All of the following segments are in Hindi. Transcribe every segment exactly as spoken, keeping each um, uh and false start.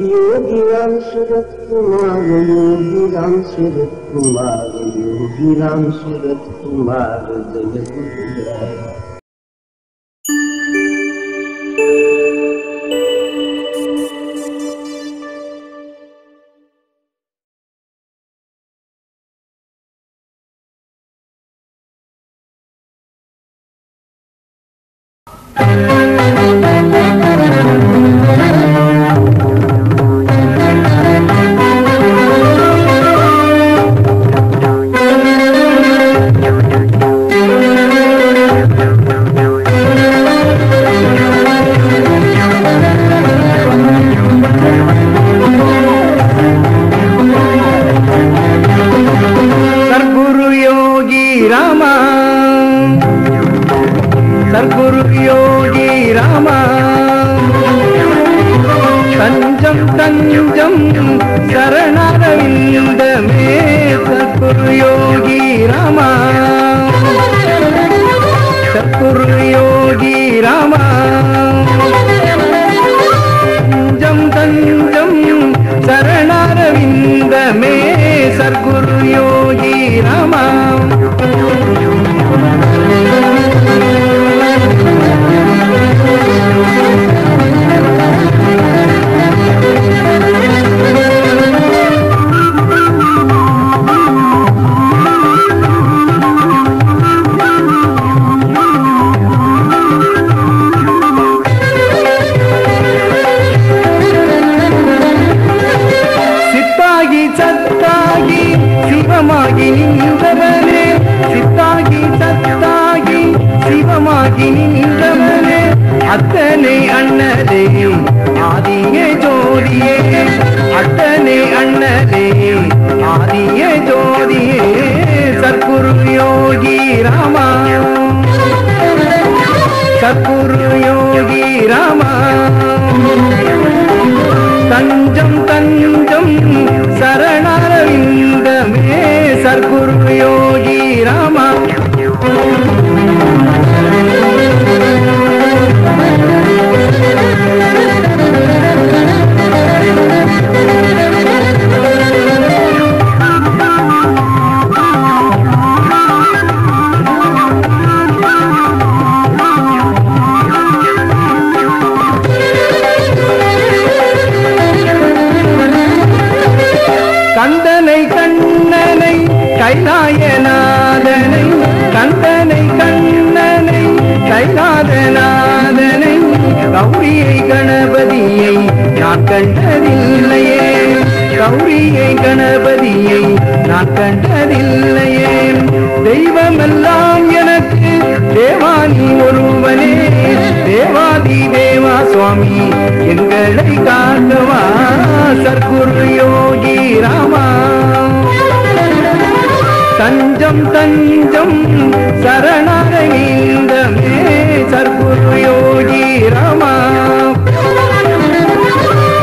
योगी राम सूरत कुमार योगी राम सूरत कुमार योगी राम सूरत कुमार जय गुरु।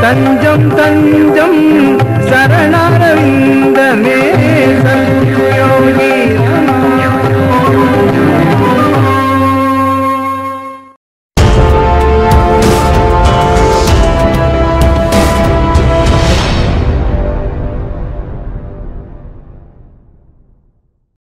Tanjam Tanjam